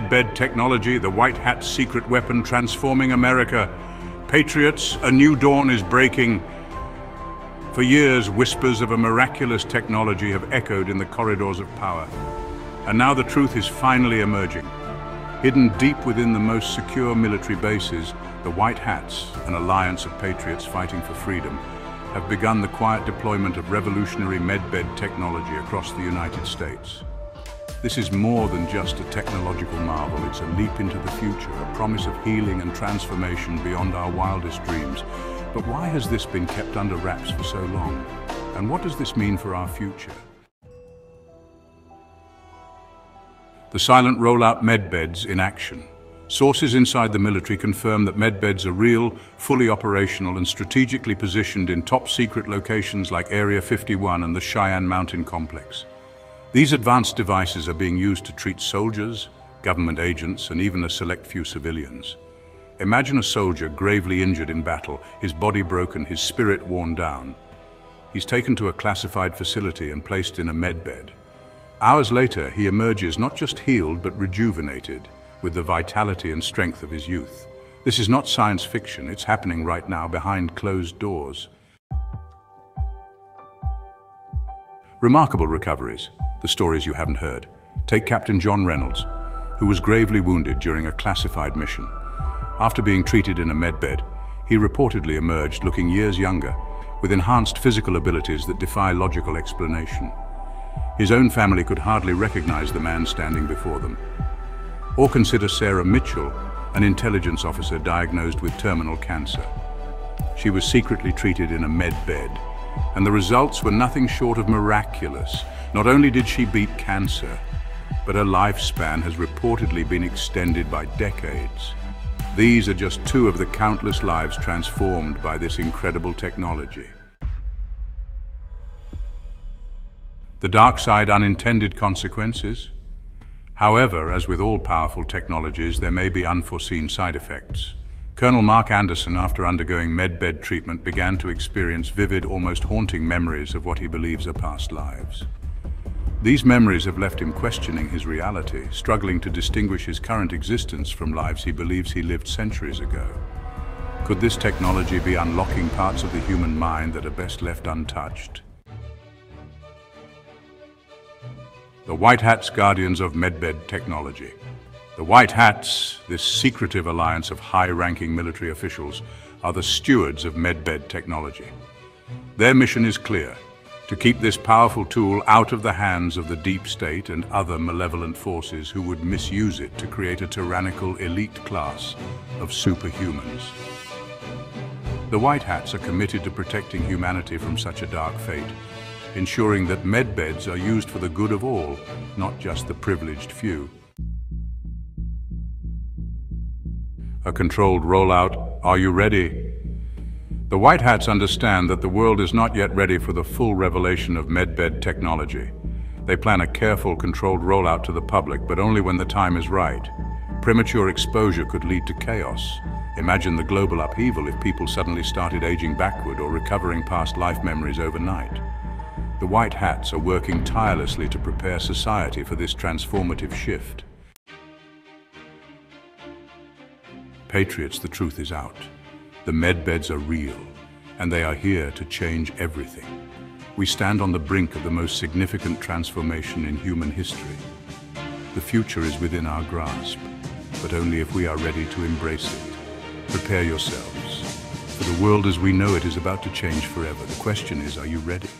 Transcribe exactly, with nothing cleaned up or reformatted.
Med Bed technology, the White Hat's secret weapon transforming America. Patriots, a new dawn is breaking. For years, whispers of a miraculous technology have echoed in the corridors of power. And now the truth is finally emerging. Hidden deep within the most secure military bases, the White Hats, an alliance of patriots fighting for freedom, have begun the quiet deployment of revolutionary medbed technology across the United States. This is more than just a technological marvel, it's a leap into the future, a promise of healing and transformation beyond our wildest dreams. But why has this been kept under wraps for so long? And what does this mean for our future? The silent rollout medbeds in action. Sources inside the military confirm that medbeds are real, fully operational and strategically positioned in top-secret locations like Area fifty-one and the Cheyenne Mountain Complex. These advanced devices are being used to treat soldiers, government agents and even a select few civilians. Imagine a soldier gravely injured in battle, his body broken, his spirit worn down. He's taken to a classified facility and placed in a medbed. Hours later, he emerges not just healed but rejuvenated, with the vitality and strength of his youth. This is not science fiction, it's happening right now behind closed doors. Remarkable recoveries, the stories you haven't heard. Take Captain John Reynolds, who was gravely wounded during a classified mission. After being treated in a medbed, he reportedly emerged looking years younger, with enhanced physical abilities that defy logical explanation. His own family could hardly recognize the man standing before them. Or consider Sarah Mitchell, an intelligence officer diagnosed with terminal cancer. She was secretly treated in a med bed, and the results were nothing short of miraculous. Not only did she beat cancer, but her lifespan has reportedly been extended by decades. These are just two of the countless lives transformed by this incredible technology. The dark side, unintended consequences. However, as with all powerful technologies, there may be unforeseen side effects. Colonel Mark Anderson, after undergoing medbed treatment, began to experience vivid, almost haunting memories of what he believes are past lives. These memories have left him questioning his reality, struggling to distinguish his current existence from lives he believes he lived centuries ago. Could this technology be unlocking parts of the human mind that are best left untouched? The White Hats, guardians of medbed technology. The White Hats, this secretive alliance of high-ranking military officials, are the stewards of medbed technology. Their mission is clear: to keep this powerful tool out of the hands of the deep state and other malevolent forces who would misuse it to create a tyrannical elite class of superhumans. The White Hats are committed to protecting humanity from such a dark fate, ensuring that medbeds are used for the good of all, not just the privileged few. A controlled rollout. Are you ready? The White Hats understand that the world is not yet ready for the full revelation of medbed technology. They plan a careful, controlled rollout to the public, but only when the time is right. Premature exposure could lead to chaos. Imagine the global upheaval if people suddenly started aging backward or recovering past life memories overnight. The White Hats are working tirelessly to prepare society for this transformative shift. Patriots, the truth is out. The medbeds are real, and they are here to change everything. We stand on the brink of the most significant transformation in human history. The future is within our grasp, but only if we are ready to embrace it. Prepare yourselves, for the world as we know it is about to change forever. The question is, are you ready?